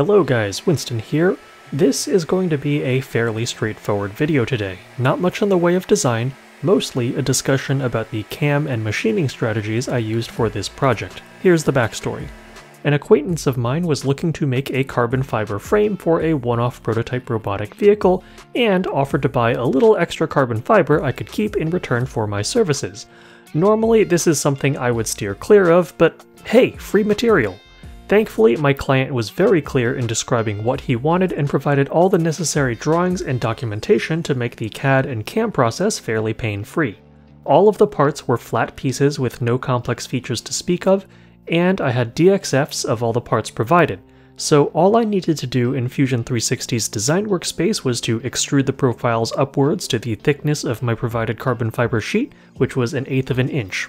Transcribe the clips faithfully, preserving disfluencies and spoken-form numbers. Hello guys, Winston here. This is going to be a fairly straightforward video today. Not much in the way of design, mostly a discussion about the C A M and machining strategies I used for this project. Here's the backstory. An acquaintance of mine was looking to make a carbon fiber frame for a one-off prototype robotic vehicle and offered to buy a little extra carbon fiber I could keep in return for my services. Normally this is something I would steer clear of, but hey, free material! Thankfully, my client was very clear in describing what he wanted and provided all the necessary drawings and documentation to make the C A D and C A M process fairly pain-free. All of the parts were flat pieces with no complex features to speak of, and I had D X Fs of all the parts provided, so all I needed to do in Fusion three sixty's design workspace was to extrude the profiles upwards to the thickness of my provided carbon fiber sheet, which was an eighth of an inch.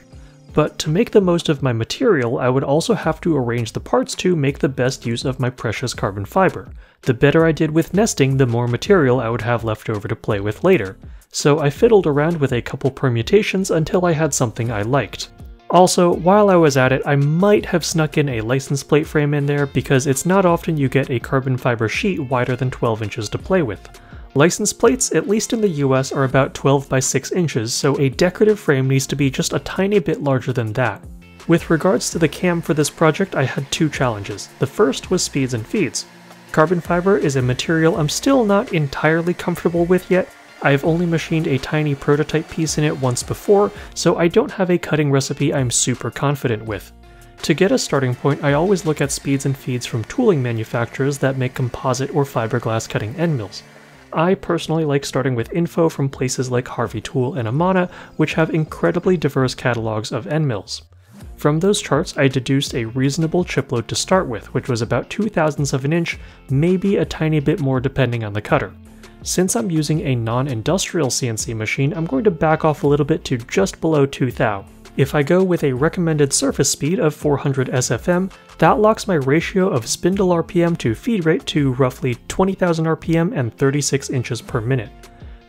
But to make the most of my material, I would also have to arrange the parts to make the best use of my precious carbon fiber. The better I did with nesting, the more material I would have left over to play with later, so I fiddled around with a couple permutations until I had something I liked. Also, while I was at it, I might have snuck in a license plate frame in there because it's not often you get a carbon fiber sheet wider than twelve inches to play with. License plates, at least in the U S, are about twelve by six inches, so a decorative frame needs to be just a tiny bit larger than that. With regards to the C A M for this project, I had two challenges. The first was speeds and feeds. Carbon fiber is a material I'm still not entirely comfortable with yet. I've only machined a tiny prototype piece in it once before, so I don't have a cutting recipe I'm super confident with. To get a starting point, I always look at speeds and feeds from tooling manufacturers that make composite or fiberglass cutting end mills. I personally like starting with info from places like Harvey Tool and Amana, which have incredibly diverse catalogs of end mills. From those charts, I deduced a reasonable chip load to start with, which was about two thousandths of an inch, maybe a tiny bit more depending on the cutter. Since I'm using a non-industrial C N C machine, I'm going to back off a little bit to just below two thou. If I go with a recommended surface speed of four hundred S F M, that locks my ratio of spindle R P M to feed rate to roughly twenty thousand R P M and thirty-six inches per minute.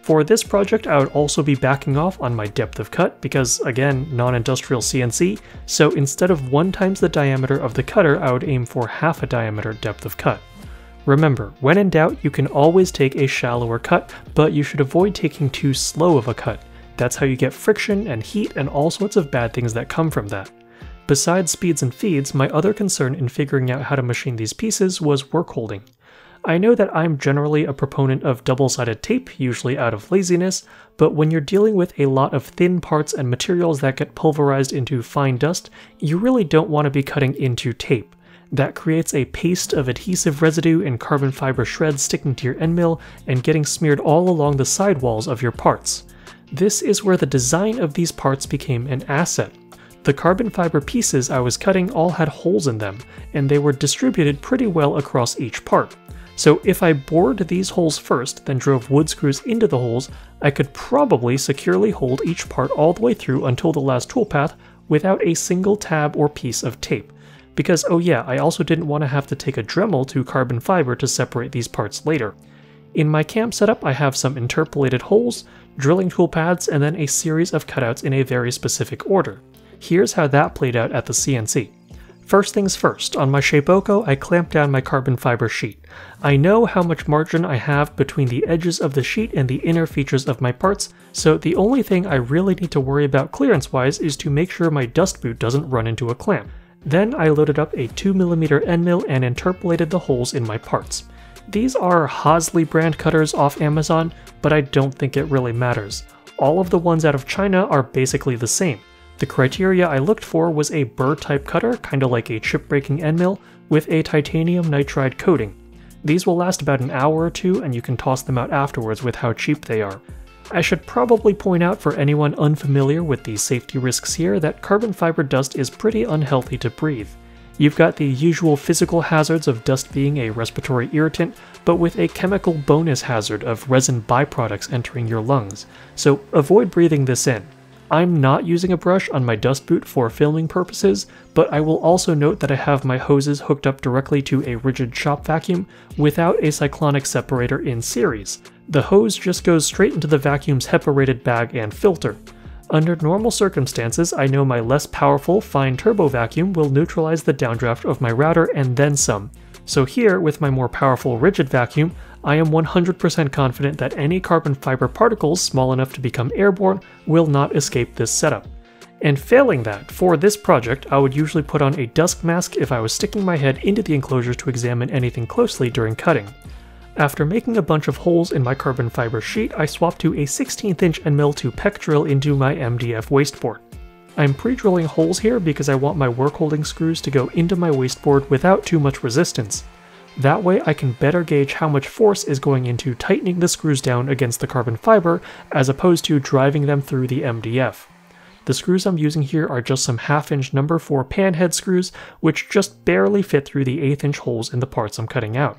For this project, I would also be backing off on my depth of cut because, again, non-industrial C N C, so instead of one times the diameter of the cutter, I would aim for half a diameter depth of cut. Remember, when in doubt, you can always take a shallower cut, but you should avoid taking too slow of a cut. That's how you get friction and heat and all sorts of bad things that come from that. Besides speeds and feeds, my other concern in figuring out how to machine these pieces was work holding. I know that I'm generally a proponent of double-sided tape, usually out of laziness, but when you're dealing with a lot of thin parts and materials that get pulverized into fine dust, you really don't want to be cutting into tape. That creates a paste of adhesive residue and carbon fiber shreds sticking to your end mill and getting smeared all along the sidewalls of your parts. This is where the design of these parts became an asset. The carbon fiber pieces I was cutting all had holes in them, and they were distributed pretty well across each part. So if I bored these holes first, then drove wood screws into the holes, I could probably securely hold each part all the way through until the last toolpath without a single tab or piece of tape. Because, oh yeah, I also didn't want to have to take a Dremel to carbon fiber to separate these parts later. In my C A M setup, I have some interpolated holes, drilling tool pads, and then a series of cutouts in a very specific order. Here's how that played out at the C N C. First things first, on my Shapeoko, I clamped down my carbon fiber sheet. I know how much margin I have between the edges of the sheet and the inner features of my parts, so the only thing I really need to worry about clearance-wise is to make sure my dust boot doesn't run into a clamp. Then I loaded up a two millimeter end mill and interpolated the holes in my parts. These are Hosley brand cutters off Amazon, but I don't think it really matters. All of the ones out of China are basically the same. The criteria I looked for was a burr type cutter, kinda like a chip breaking end mill, with a titanium nitride coating. These will last about an hour or two and you can toss them out afterwards with how cheap they are. I should probably point out for anyone unfamiliar with the safety risks here that carbon fiber dust is pretty unhealthy to breathe. You've got the usual physical hazards of dust being a respiratory irritant, but with a chemical bonus hazard of resin byproducts entering your lungs, so avoid breathing this in. I'm not using a brush on my dust boot for filming purposes, but I will also note that I have my hoses hooked up directly to a rigid shop vacuum without a cyclonic separator in series. The hose just goes straight into the vacuum's HEPA-rated bag and filter. Under normal circumstances, I know my less powerful fine turbo vacuum will neutralize the downdraft of my router and then some. So here, with my more powerful rigid vacuum, I am one hundred percent confident that any carbon fiber particles small enough to become airborne will not escape this setup. And failing that, for this project, I would usually put on a dust mask if I was sticking my head into the enclosure to examine anything closely during cutting. After making a bunch of holes in my carbon fiber sheet, I swapped to a sixteenth inch end mill to peck drill into my M D F wasteboard. I'm pre-drilling holes here because I want my work holding screws to go into my wasteboard without too much resistance. That way I can better gauge how much force is going into tightening the screws down against the carbon fiber as opposed to driving them through the M D F. The screws I'm using here are just some half inch number four pan head screws, which just barely fit through the eighth inch holes in the parts I'm cutting out.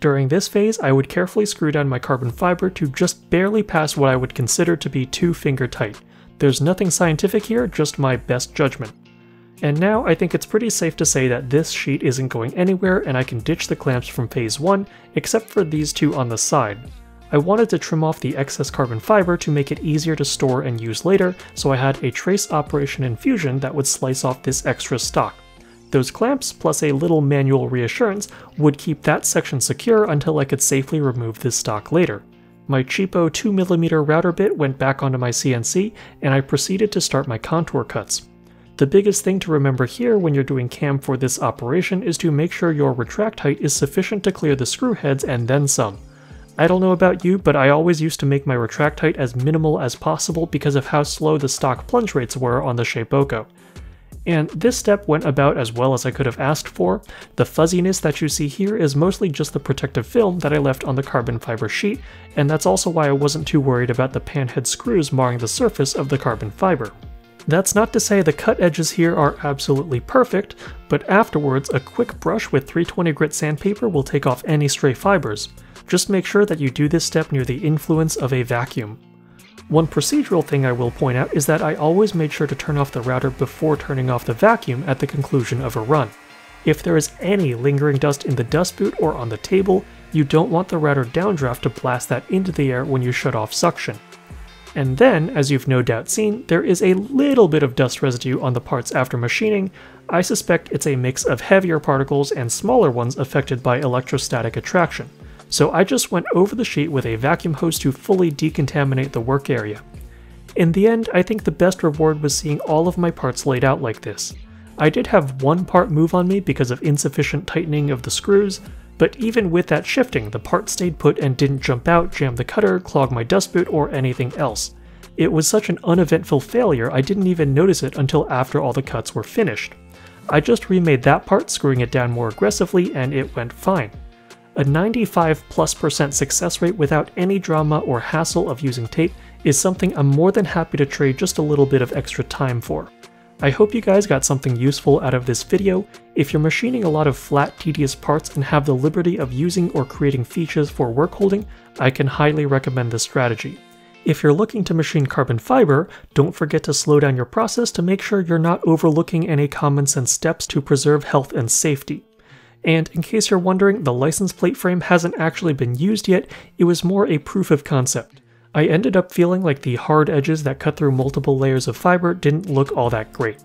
During this phase, I would carefully screw down my carbon fiber to just barely pass what I would consider to be two finger tight. There's nothing scientific here, just my best judgment. And now I think it's pretty safe to say that this sheet isn't going anywhere and I can ditch the clamps from phase one, except for these two on the side. I wanted to trim off the excess carbon fiber to make it easier to store and use later, so I had a trace operation in Fusion that would slice off this extra stock. Those clamps, plus a little manual reassurance, would keep that section secure until I could safely remove this stock later. My cheapo two millimeter router bit went back onto my C N C, and I proceeded to start my contour cuts. The biggest thing to remember here when you're doing C A M for this operation is to make sure your retract height is sufficient to clear the screw heads and then some. I don't know about you, but I always used to make my retract height as minimal as possible because of how slow the stock plunge rates were on the Shapeoko. And this step went about as well as I could have asked for. The fuzziness that you see here is mostly just the protective film that I left on the carbon fiber sheet, and that's also why I wasn't too worried about the pan head screws marring the surface of the carbon fiber. That's not to say the cut edges here are absolutely perfect, but afterwards a quick brush with three twenty grit sandpaper will take off any stray fibers. Just make sure that you do this step near the influence of a vacuum. One procedural thing I will point out is that I always made sure to turn off the router before turning off the vacuum at the conclusion of a run. If there is any lingering dust in the dust boot or on the table, you don't want the router downdraft to blast that into the air when you shut off suction. And then, as you've no doubt seen, there is a little bit of dust residue on the parts after machining. I suspect it's a mix of heavier particles and smaller ones affected by electrostatic attraction. So I just went over the sheet with a vacuum hose to fully decontaminate the work area. In the end, I think the best reward was seeing all of my parts laid out like this. I did have one part move on me because of insufficient tightening of the screws, but even with that shifting, the part stayed put and didn't jump out, jam the cutter, clog my dust boot, or anything else. It was such an uneventful failure I didn't even notice it until after all the cuts were finished. I just remade that part, screwing it down more aggressively, and it went fine. A ninety-five plus percent success rate without any drama or hassle of using tape is something I'm more than happy to trade just a little bit of extra time for. I hope you guys got something useful out of this video. If you're machining a lot of flat, tedious parts and have the liberty of using or creating features for work holding, I can highly recommend this strategy. If you're looking to machine carbon fiber, don't forget to slow down your process to make sure you're not overlooking any common sense steps to preserve health and safety. And in case you're wondering, the license plate frame hasn't actually been used yet, it was more a proof of concept. I ended up feeling like the hard edges that cut through multiple layers of fiber didn't look all that great.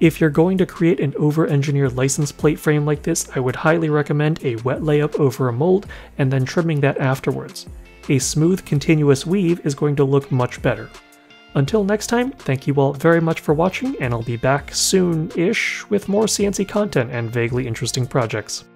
If you're going to create an over-engineered license plate frame like this, I would highly recommend a wet layup over a mold and then trimming that afterwards. A smooth, continuous weave is going to look much better. Until next time, thank you all very much for watching, and I'll be back soon-ish with more C N C content and vaguely interesting projects.